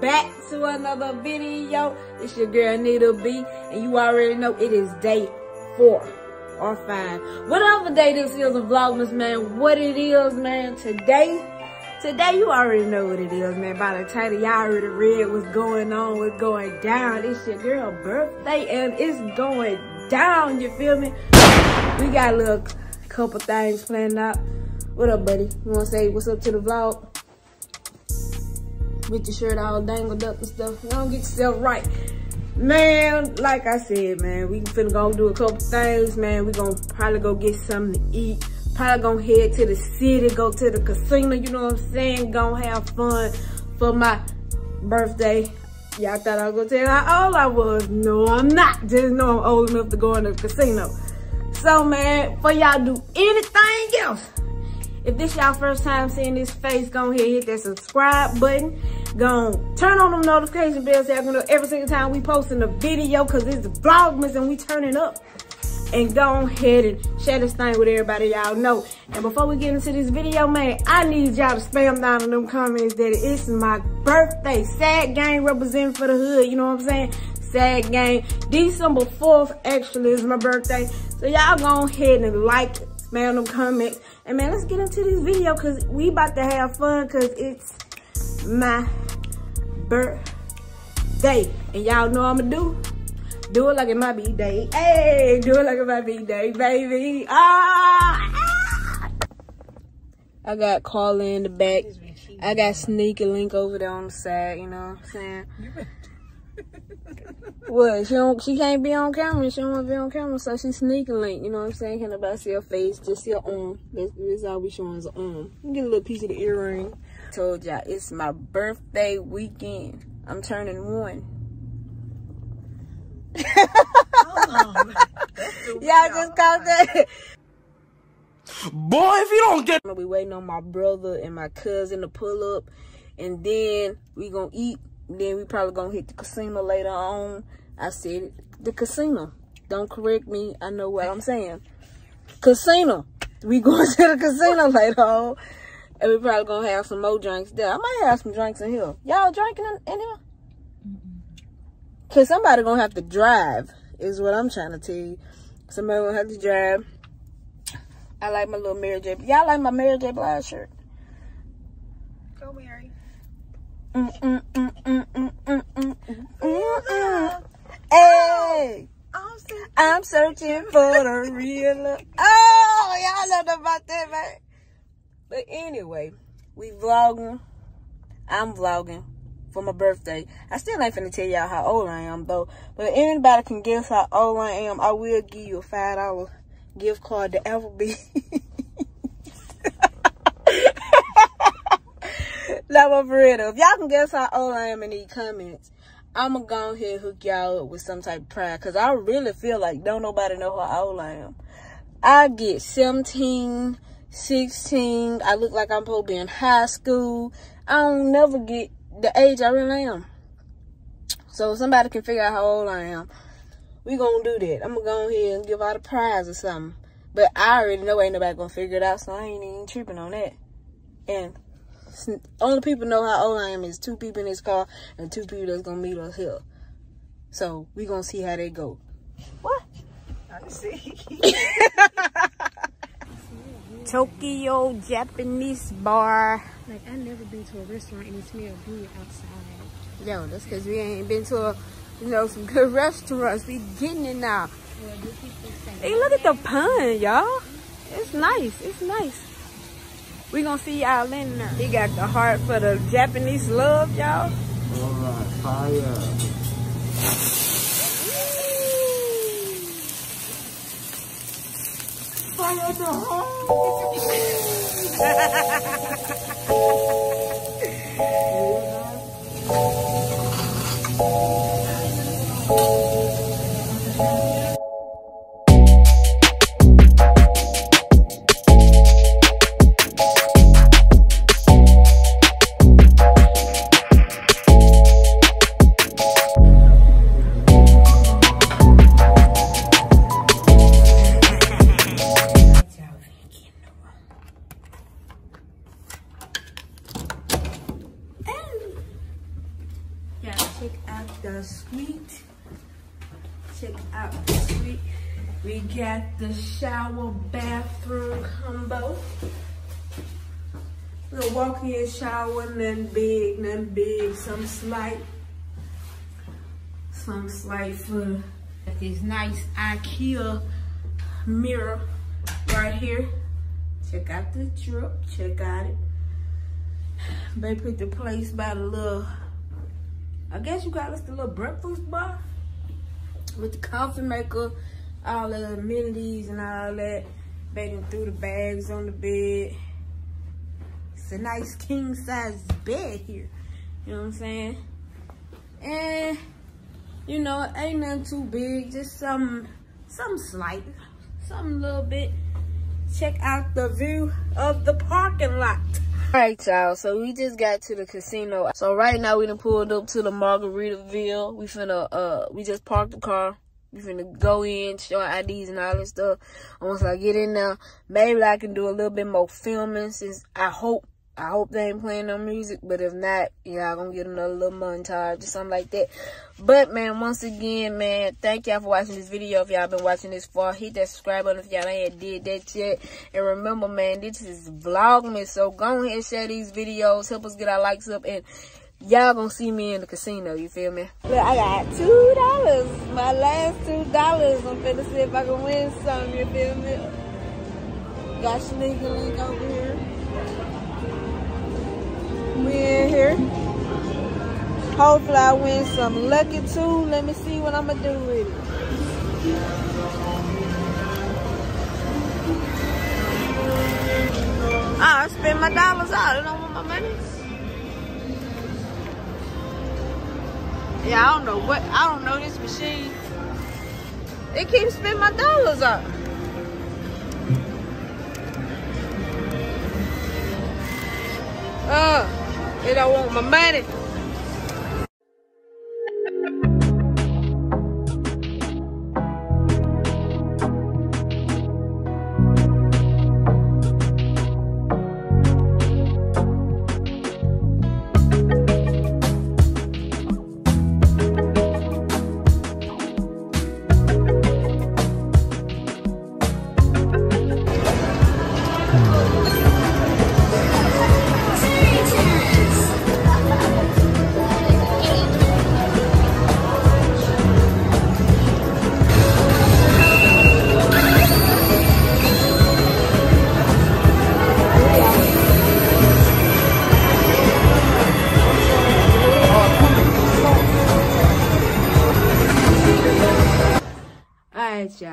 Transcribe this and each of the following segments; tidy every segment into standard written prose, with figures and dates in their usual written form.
back to another video. It's your girl Nita B, and you already know it is day 4 or 5, whatever day this is of Vlogmas, man. What it is, man, today you already know what it is, man. By the title, y'all already read what's going on, what's going down. It's your girl birthday and it's going down, you feel me? We got a little couple things planned out. What up, buddy? You wanna say what's up to the vlog? With your shirt all dangled up and stuff. You don't get yourself right. Man, like I said, man, we finna go do a couple things, man. We gonna probably go get something to eat. Probably gonna head to the city, go to the casino, you know what I'm saying? Gonna have fun for my birthday. Y'all thought I was gonna tell how old I was. No, I'm not. Just know I'm old enough to go in the casino. So, man, before y'all do anything else, if this y'all first time seeing this face, go ahead, hit that subscribe button. Go turn on them notification bells so y'all can know every single time we posting a video, because it's Vlogmas and we turning up. And go ahead and share this thing with everybody y'all know. And before we get into this video, man, I need y'all to spam down in them comments that it's my birthday. Sad Gang representing for the hood, you know what I'm saying? Sad Gang. December 4th actually is my birthday. So y'all go ahead and like it. Spam them comments. And man, let's get into this video because we about to have fun because it's my birthday. And y'all know I'ma do it like it might be day. Hey, do it like it might be day, baby. Ah! I got Carla in the back. I got Sneaky Link over there on the side, you know what I'm saying? What, she can't be on camera, she don't want to be on camera, so she's Sneaky Link, you know what I'm saying? Can't nobody see her face, just see her arm. That's all we showing is her arm. You get a little piece of the earring. Told y'all, it's my birthday weekend. I'm turning 1. Hold on. Y'all just caught that. Boy, if you don't get... We waiting on my brother and my cousin to pull up, and then we gonna eat. Then we probably gonna hit the casino later on. I said it. The casino. Don't correct me. I know what I'm saying. Casino. We going to the casino later on. And we probably gonna have some more drinks there. I might have some drinks in here. Y'all drinking in here? Because somebody gonna have to drive is what I'm trying to tell you. Somebody gonna have to drive. I like my little Mary J. Y'all like my Mary J. Blige shirt? Go Mary. Hey, I'm searching for the real love. Oh, y'all know about that, man. But anyway, we vlogging. I'm vlogging for my birthday. I still ain't finna tell y'all how old I am, though. But if anybody can guess how old I am, I will give you a $5 gift card to Applebee's. Like my burrito. If y'all can guess how old I am in these comments, I'ma go ahead and hook y'all up with some type of pride. Cause I really feel like don't nobody know how old I am. I get 17, 16. I look like I'm supposed to be in high school. I don't never get the age I really am. So if somebody can figure out how old I am, we gonna do that. I'ma go ahead and give out a prize or something. But I already know ain't nobody gonna figure it out, so I ain't even tripping on that. And only people know how old I am is 2 people in this car and 2 people that's gonna meet us here. So we gonna see how they go. What? I see. Tokyo Japanese bar. Like I never been to a restaurant and it smells good outside. Yo, that's cause we ain't been to a, you know, some good restaurants. We getting it now. Well, hey, look at the pun, y'all. It's nice. It's nice. We gonna see y'all in there. He got the heart for the Japanese love, y'all. All right, fire. Fire the heart. Check out the suite. Check out the suite. We got the shower bathroom combo. Little walk-in shower, nothing big, some slight for this nice IKEA mirror right here. Check out the drip, check out it. They put the place by the little, I guess you got us the little breakfast bar with the coffee maker, all the amenities and all that. They done threw the bags on the bed. It's a nice king size bed here. You know what I'm saying? And you know, it ain't nothing too big, just something slight, something little bit. Check out the view of the parking lot. All right, y'all, so we just got to the casino. So right now we done pulled up to the Margaritaville. We finna, we just parked the car. We finna go in, show our IDs and all that stuff. And once I get in there, maybe I can do a little bit more filming since I hope they ain't playing no music, but if not, y'all gonna get another little montage or something like that. But, man, once again, man, thank y'all for watching this video. If y'all been watching this far, hit that subscribe button if y'all ain't did that yet. And remember, man, this is Vlogmas, so go ahead and share these videos. Help us get our likes up, and y'all gonna see me in the casino, you feel me? Look, I got $2. My last $2. I'm finna see if I can win something, you feel me? Got sneaky-link over here. We in here. Hopefully I win some lucky too. Let me see what I'm gonna do with it. Oh, I spent my dollars out. I don't want my money. Yeah, I don't know this machine. It keeps spending my dollars out. And I want my money.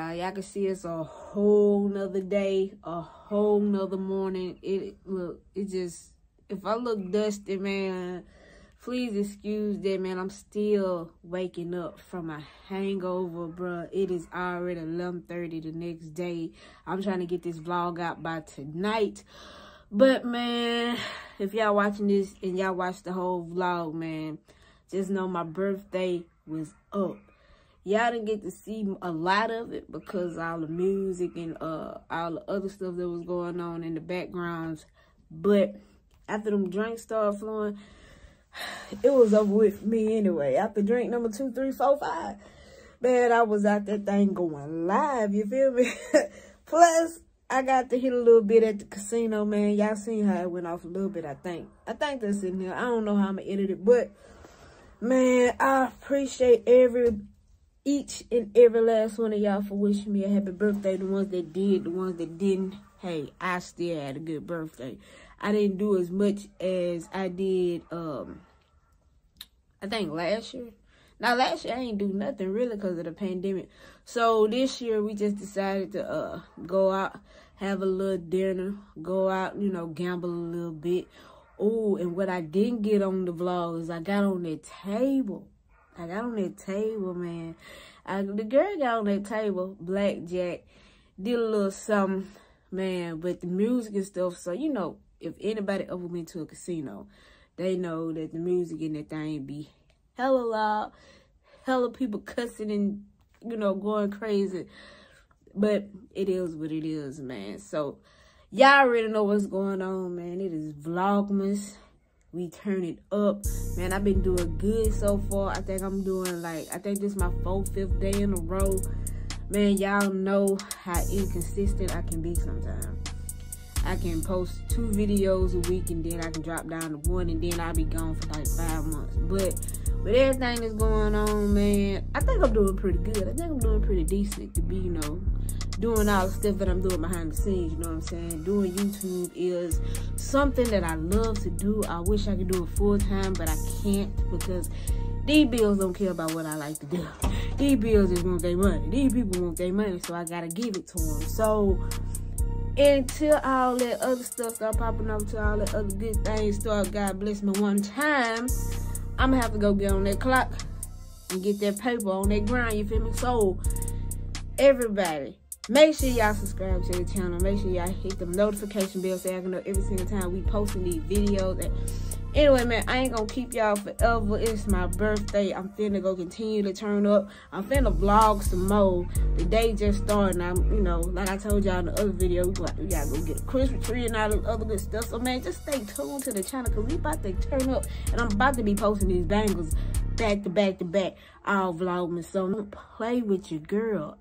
Y'all can see it's a whole nother day, a whole nother morning. If I look dusty, man, please excuse that, man. I'm still waking up from a hangover, bruh. It is already 11:30 the next day. I'm trying to get this vlog out by tonight. But, man, if y'all watching this and y'all watch the whole vlog, man, just know my birthday was up. Y'all didn't get to see a lot of it because all the music and all the other stuff that was going on in the backgrounds. But after them drinks started flowing, it was over with me anyway. After drink number 2, 3, 4, 5, man, I was out that thing going live, you feel me? Plus, I got to hit a little bit at the casino, man. Y'all seen how it went off a little bit, I think. I think that's in here. I don't know how I'm going to edit it, but, man, I appreciate each and every last one of y'all for wishing me a happy birthday. The ones that did, the ones that didn't, hey, I still had a good birthday. I didn't do as much as I did, I think last year. Now, last year I ain't do nothing really because of the pandemic. So, this year we just decided to go out, have a little dinner, go out, you know, gamble a little bit. Oh, and what I didn't get on the vlog is I got on that table. I got on that table, man. The girl got on that table, blackjack, did a little something, man, but the music and stuff. So, you know, if anybody ever went to a casino, they know that the music and that thing be hella loud, hella people cussing and, you know, going crazy. But it is what it is, man. So, y'all already know what's going on, man. It is Vlogmas. we turn it up. Man, I've been doing good so far. I think I'm doing like, I think this is my fifth day in a row. Man, y'all know how inconsistent I can be sometimes. I can post 2 videos a week and then I can drop down to 1 and then I'll be gone for like 5 months. But with everything that's going on, man, I think I'm doing pretty good. I think I'm doing pretty decent to be, you know, doing all the stuff that I'm doing behind the scenes, you know what I'm saying? Doing YouTube is something that I love to do. I wish I could do it full time, but I can't because these bills don't care about what I like to do. These bills just want their money. These people want their money, so I gotta give it to them. So until all that other stuff start popping up, until all that other good things start, God bless me one time, I'm gonna have to go get on that clock and get that paper on that grind, you feel me? So everybody, make sure y'all subscribe to the channel. Make sure y'all hit the notification bell so y'all can know every single time we posting these videos. And anyway, man, I ain't gonna keep y'all forever. It's my birthday. I'm finna go continue to turn up. I'm finna vlog some more. The day just starting. I'm, you know, like I told y'all in the other video, we gotta go get a Christmas tree and all the other good stuff. So, man, just stay tuned to the channel because we about to turn up. And I'm about to be posting these bangles back to back to back all vlogging. So, don't play with your girl.